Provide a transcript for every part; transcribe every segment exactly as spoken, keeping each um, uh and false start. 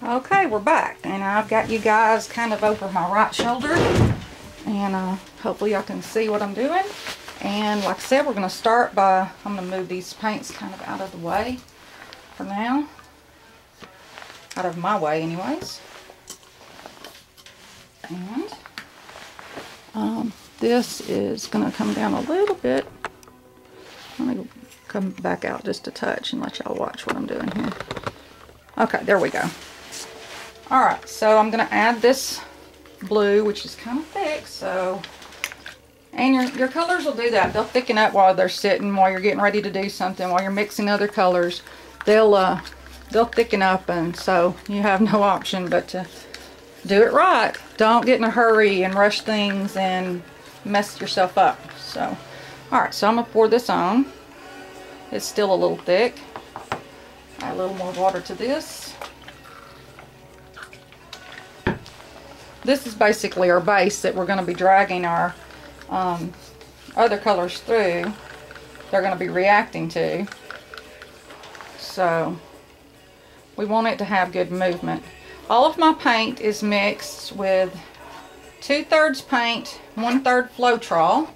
Okay, we're back, and I've got you guys kind of over my right shoulder, and uh, hopefully y'all can see what I'm doing. And like I said, we're going to start by, I'm going to move these paints kind of out of the way for now, out of my way anyways. And um, this is going to come down a little bit. Let me come back out just a touch and let y'all watch what I'm doing here. Okay, there we go. Alright, so I'm going to add this blue, which is kind of thick, so, and your, your colors will do that. They'll thicken up while they're sitting, while you're getting ready to do something, while you're mixing other colors. They'll, uh, they'll thicken up, and so you have no option but to do it right. Don't get in a hurry and rush things and mess yourself up. So, alright, so I'm going to pour this on. It's still a little thick. Add a little more water to this. This is basically our base that we're going to be dragging our um, other colors through. They're going to be reacting to. So we want it to have good movement. All of my paint is mixed with two-thirds paint, one-third Floetrol,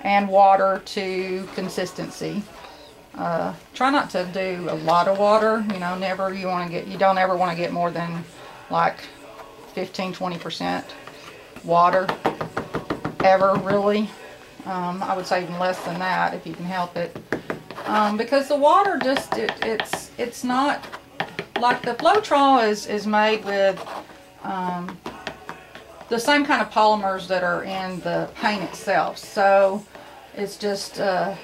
and water to consistency. Uh, try not to do a lot of water. You know, never you want to get. You don't ever want to get more than like fifteen to twenty percent water ever, really. um, I would say even less than that if you can help it, um, because the water just it, it's it's not like the Floetrol is is made with um, the same kind of polymers that are in the paint itself, so it's just uh,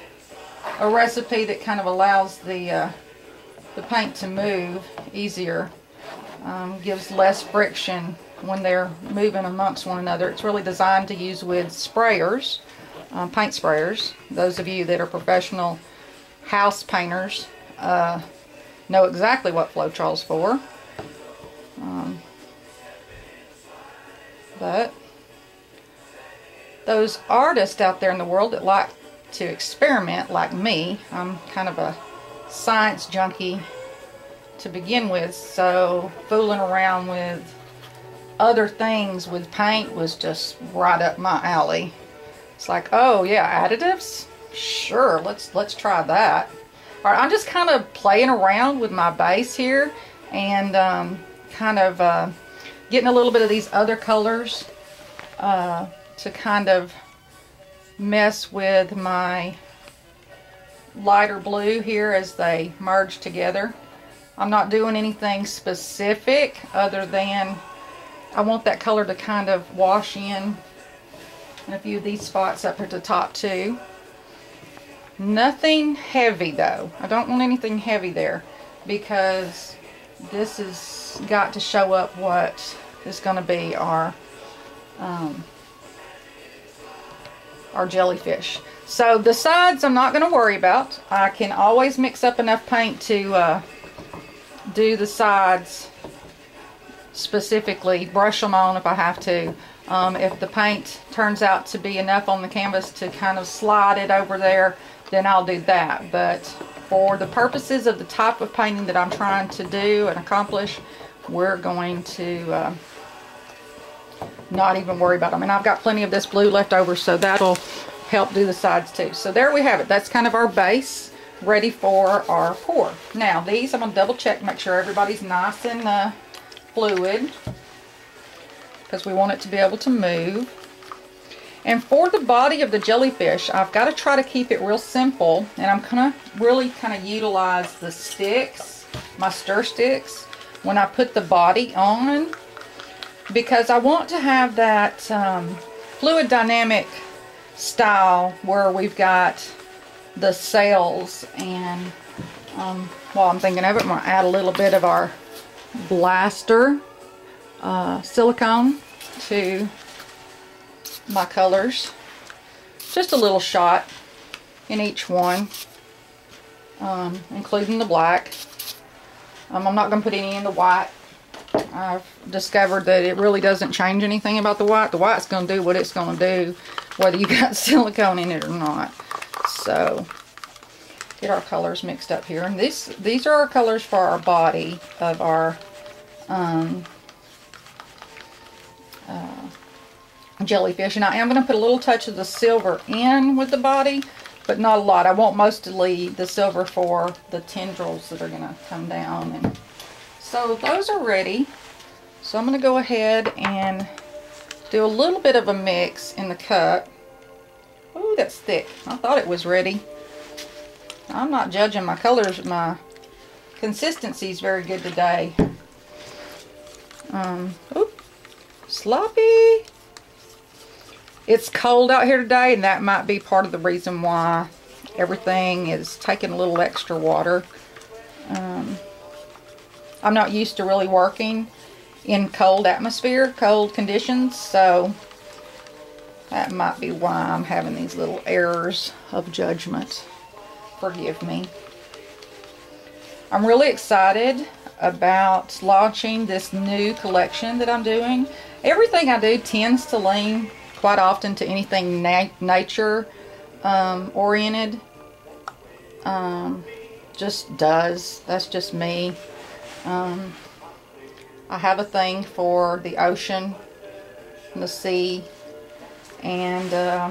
a recipe that kind of allows the uh, the paint to move easier. Um, gives less friction when they're moving amongst one another. It's really designed to use with sprayers, um, paint sprayers. Those of you that are professional house painters uh, know exactly what Floetrol is for. Um, but those artists out there in the world that like to experiment, like me, I'm kind of a science junkie to begin with, so fooling around with other things with paint was just right up my alley. It's like, oh yeah, additives? Sure, let's let's try that. All right, I'm just kind of playing around with my base here and um, kind of uh, getting a little bit of these other colors uh, to kind of mess with my lighter blue here as they merge together. I'm not doing anything specific other than I want that color to kind of wash in in a few of these spots up at the top too. Nothing heavy though. I don't want anything heavy there because this has got to show up what is going to be our um, our jellyfish. So the sides I'm not going to worry about. I can always mix up enough paint to uh, do the sides specifically, brush them on if I have to. Um, if the paint turns out to be enough on the canvas to kind of slide it over there, then I'll do that. But for the purposes of the type of painting that I'm trying to do and accomplish, we're going to uh, not even worry about them. And I've got plenty of this blue left over, so that'll help do the sides too. So there we have it. That's kind of our base, ready for our pour. Now these I'm going to double check, make sure everybody's nice and uh, fluid, because we want it to be able to move. And for the body of the jellyfish, I've got to try to keep it real simple, and I'm going to really kind of utilize the sticks, my stir sticks, when I put the body on, because I want to have that um, fluid dynamic style where we've got the sails, and um, while I'm thinking of it, I'm going to add a little bit of our blaster uh, silicone to my colors, just a little shot in each one, um, including the black. um, I'm not going to put any in the white. I've discovered that it really doesn't change anything about the white. The white's going to do what it's going to do whether you got silicone in it or not. So get our colors mixed up here. And these, these are our colors for our body of our um, uh, jellyfish. And I am going to put a little touch of the silver in with the body, but not a lot. I want mostly the silver for the tendrils that are going to come down. And so those are ready. So I'm going to go ahead and do a little bit of a mix in the cup. Oh, that's thick. I thought it was ready. I'm not judging my colors. My consistency is very good today. Um, oops, sloppy. It's cold out here today, and that might be part of the reason why everything is taking a little extra water. Um, I'm not used to really working in cold atmosphere, cold conditions, so that might be why I'm having these little errors of judgment. Forgive me. I'm really excited about launching this new collection that I'm doing. Everything I do tends to lean quite often to anything na nature um, oriented. Um, just does. That's just me. Um, I have a thing for the ocean and the sea, and uh,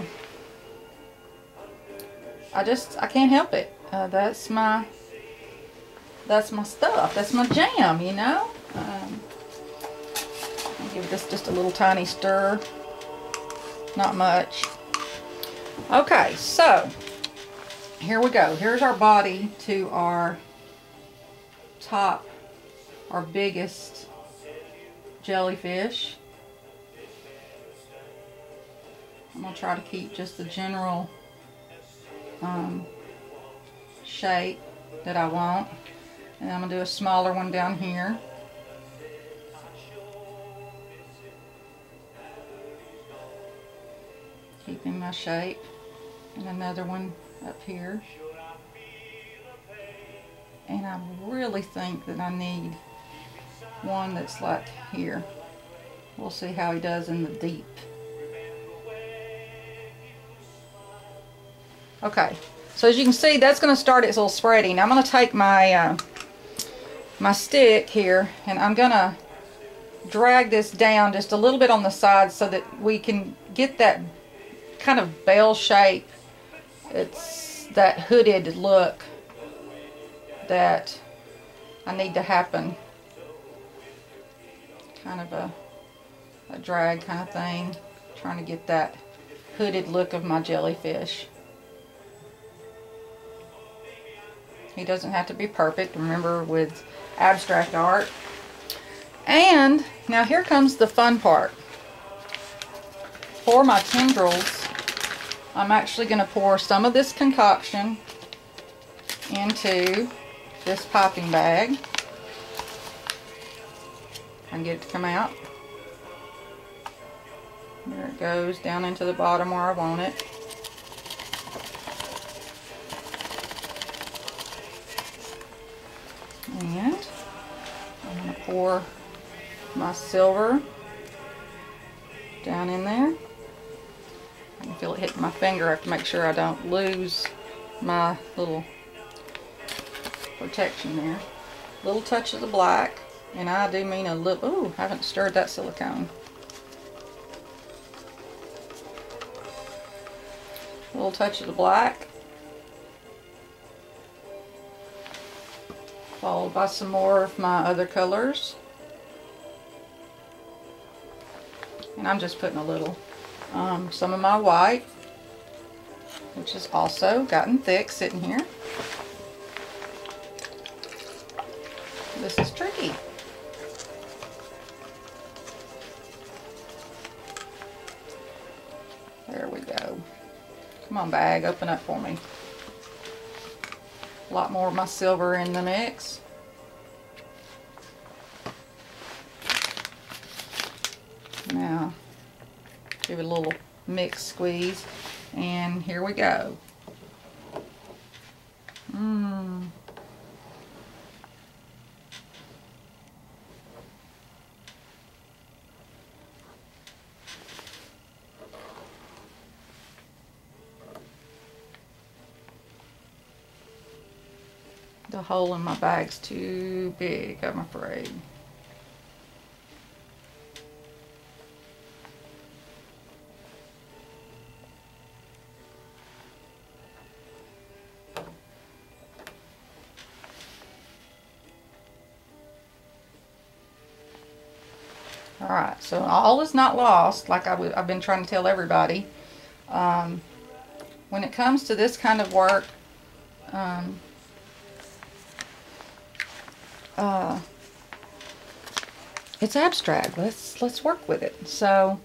I just I can't help it. Uh, that's my that's my stuff. That's my jam. You know. Um, I'll give this just a little tiny stir. Not much. Okay, so here we go. Here's our body to our top, our biggest jellyfish. I'm going to try to keep just the general um, shape that I want. And I'm going to do a smaller one down here. Keeping my shape, and another one up here. And I really think that I need one that's like here. We'll see how he does in the deep. Okay, so as you can see, that's going to start its little spreading. I'm going to take my uh, my stick here, and I'm going to drag this down just a little bit on the side so that we can get that kind of bell shape. It's that hooded look that I need to happen. Kind of a, a drag kind of thing. Trying to get that hooded look of my jellyfish. He doesn't have to be perfect, remember, with abstract art. And now here comes the fun part. For my tendrils, I'm actually going to pour some of this concoction into this piping bag. I can get it to come out. There it goes, down into the bottom where I want it. And I'm going to pour my silver down in there. I can feel it hitting my finger. I have to make sure I don't lose my little protection there. Little touch of the black, and I do mean a little. Ooh, I haven't stirred that silicone. Little touch of the black, followed by some more of my other colors, and I'm just putting a little. Um, some of my white, which has also gotten thick sitting here. This is tricky. There we go. Come on, bag, open up for me. A lot more of my silver in the mix. Now, give it a little mix squeeze, and here we go. Mm. The hole in my bag's too big, I'm afraid. Alright, so all is not lost, like I w I've been trying to tell everybody. Um, when it comes to this kind of work, um, uh, it's abstract. Let's, let's work with it. So,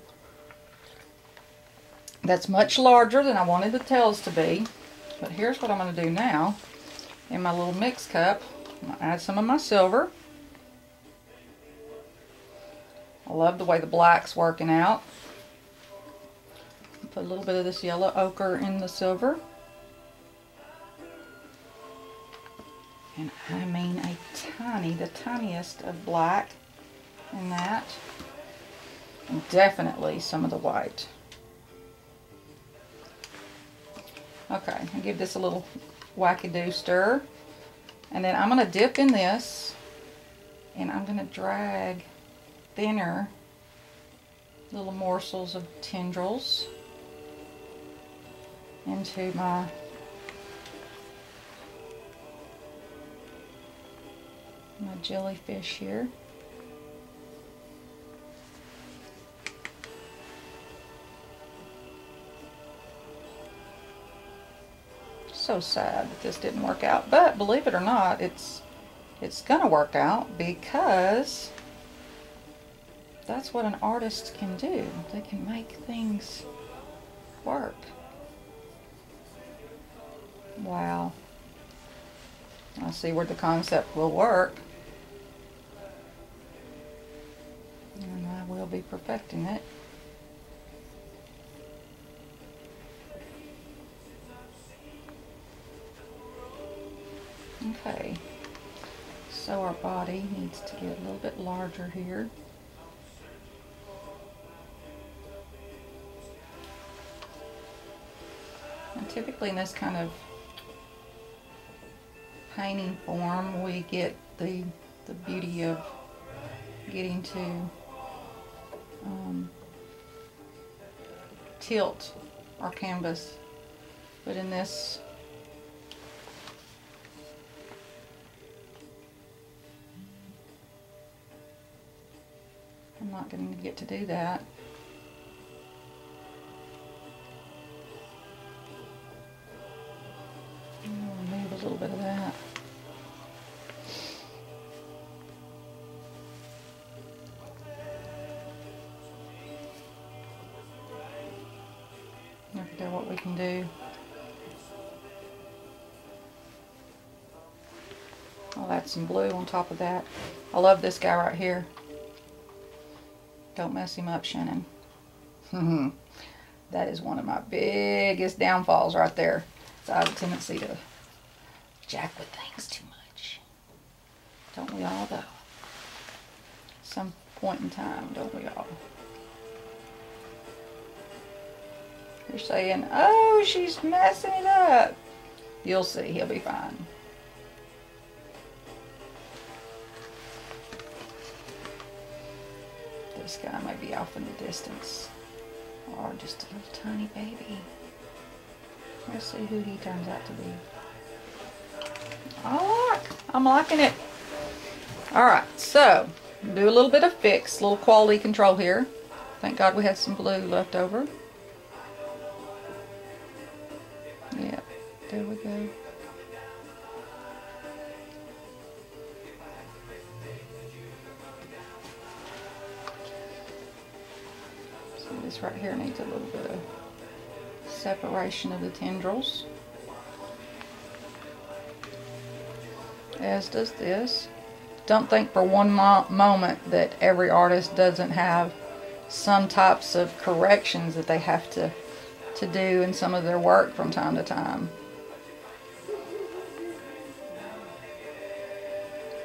that's much larger than I wanted the tails to be. But here's what I'm going to do now. In my little mix cup, I'm going to add some of my silver. I love the way the black's working out. Put a little bit of this yellow ochre in the silver. And I mean a tiny, the tiniest of black in that. And definitely some of the white. Okay, I give this a little wacky-doo stir. And then I'm going to dip in this. And I'm going to drag thinner little morsels of tendrils into my my jellyfish here. So sad that this didn't work out, but believe it or not, it's it's gonna work out, because that's what an artist can do. They can make things work. Wow. I see where the concept will work. And I will be perfecting it. Okay. So our body needs to get a little bit larger here. Typically in this kind of painting form, we get the, the beauty of getting to um, tilt our canvas. But in this, I'm not going to get to do that. What we can do. I'll add some blue on top of that. I love this guy right here. Don't mess him up, Shannon. That is one of my biggest downfalls right there. So I have a tendency to jack with things too much. Don't we all, though? At some point in time, don't we all? You're saying, oh, she's messing it up. You'll see, he'll be fine. This guy might be off in the distance. Or just a little tiny baby. Let's see who he turns out to be. Oh, look, I'm liking it. Alright, so, do a little bit of fix, a little quality control here. Thank God we had some blue left over. There we go. So this right here needs a little bit of separation of the tendrils. As does this. Don't think for one mo moment that every artist doesn't have some types of corrections that they have to, to do in some of their work from time to time.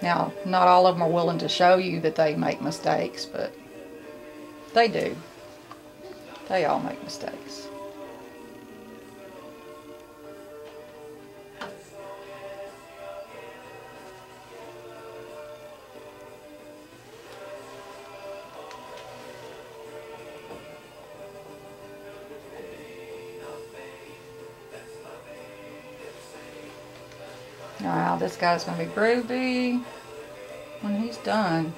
Now, not all of them are willing to show you that they make mistakes, but they do. They all make mistakes. Now this guy's going to be groovy when he's done.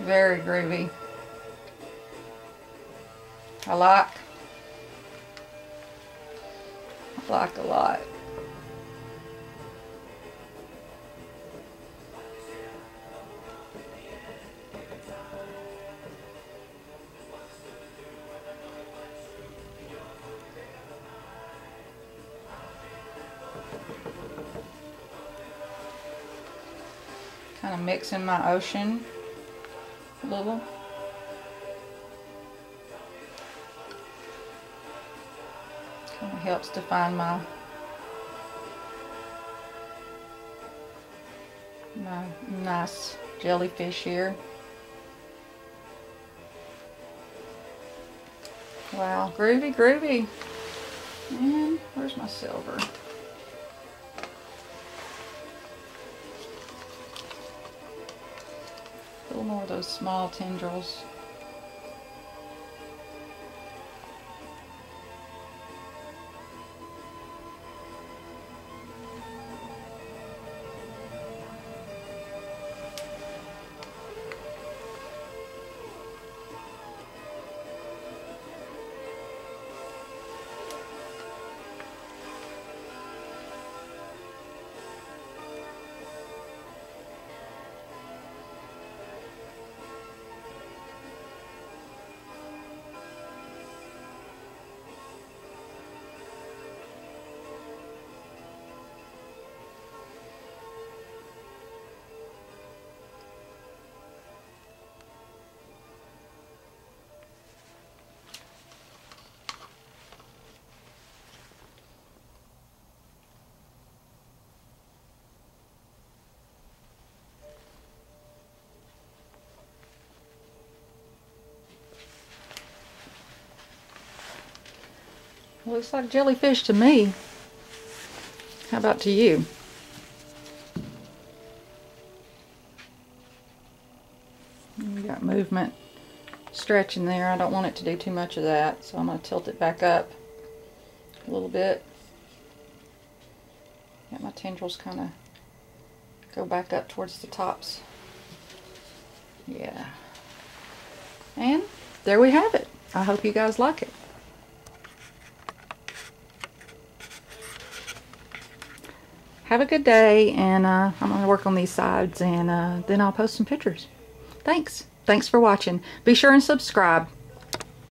Very groovy. I like. I like a lot. Kind of mixing my ocean a little. Kind of helps define my my nice jellyfish here. Wow, groovy, groovy. And where's my silver? A little more of those small tendrils. Looks like jellyfish to me. How about to you? We got movement stretching there. I don't want it to do too much of that, so I'm going to tilt it back up a little bit. Let my tendrils kind of go back up towards the tops. Yeah. And there we have it. I hope you guys like it. Have a good day, and uh, I'm going to work on these sides, and uh, then I'll post some pictures. Thanks. Thanks for watching. Be sure and subscribe.